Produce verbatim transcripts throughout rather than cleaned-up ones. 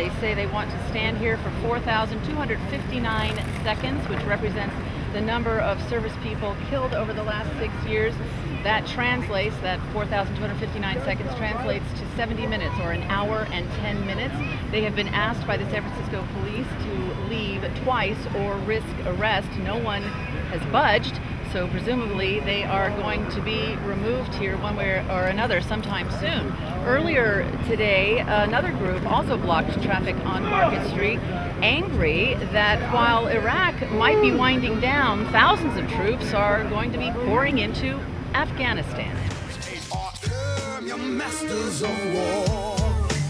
They say they want to stand here for four thousand two hundred fifty-nine seconds, which represents the number of service people killed over the last six years. That translates, that four thousand two hundred fifty-nine seconds translates to seventy minutes, or an hour and ten minutes. They have been asked by the San Francisco police to leave twice or risk arrest. No one has budged, so presumably they are going to be removed here one way or another sometime soon. Earlier today, another group also blocked traffic on Market Street, angry that while Iraq might be winding down, thousands of troops are going to be pouring into Afghanistan. You masters of war.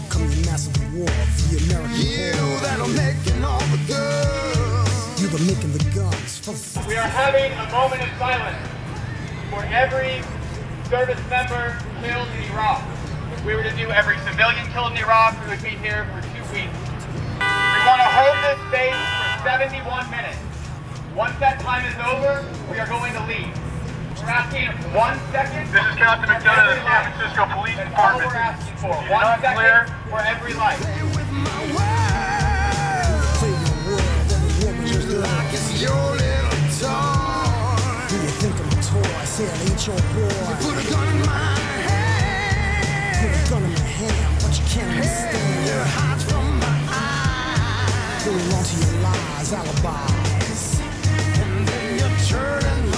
Come the masters of war, the American you that are making all the guns. You that are making the guns. We are having a moment of silence for every service member killed in Iraq. If we were to do every civilian killed in Iraq, we would be here for two weeks. We want to hold this space for seventy-one minutes. Once that time is over, we are going to leave. We're asking one second. This is Captain McDonough of the San Francisco Police Department. That's all we're asking for. One second for every life. Play with my wife. Play your world. Just like it's your little toy. Do you think I'm a toy? I say I ain't your boy. You put a gun in my hand. Put a gun in my hand, but you can't understand. You're hot from my eyes. Holding on to your lies, alibis. And then you're turning my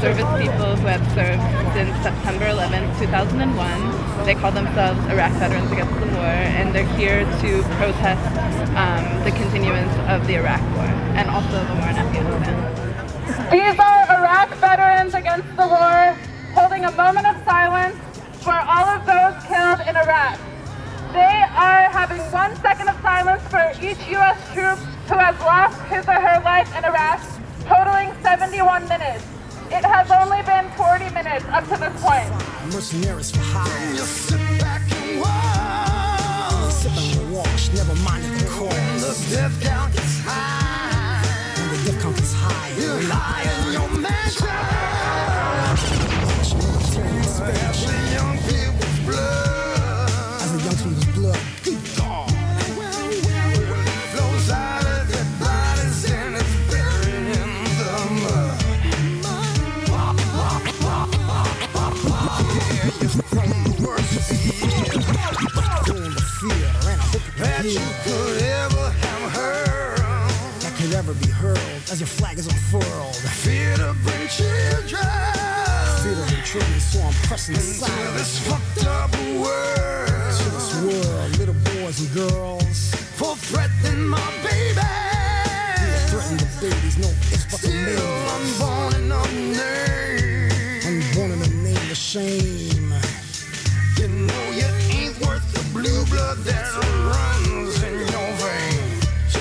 service people who have served since September eleventh two thousand one. They call themselves Iraq Veterans Against the War, and they're here to protest um, the continuance of the Iraq War and also the war in Afghanistan. These are Iraq Veterans Against the War, holding a moment of silence for all of those killed in Iraq. They are having one second of silence for each U S troop who has lost his or her life in Iraq, totaling seventy-one minutes. It has only been forty minutes up to this point. Mercenaries for hire. You sit back and watch. Sit back and watch. Never mind the court. When the death count is high. When the death count is high. You lie in your mansion. As a young people's blood. As a young people's blood. Good God. Flows out of your bodies and it's buried in the mud. That you could ever have heard, that could ever be hurled as your flag is unfurled. Fear to bring children, fear to bring children, so I'm pressing inside this fucked up world. To this world, little boys and girls, for threatening my baby. Yeah, threatening the babies, no ifs but the names. Still unborn and unnamed, unborn and unnamed, the shame. You know you ain't worth the blue blood that runs in your veins.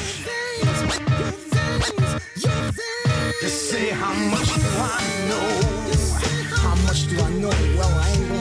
You say how much do I know? How much do I know? Well, I ain't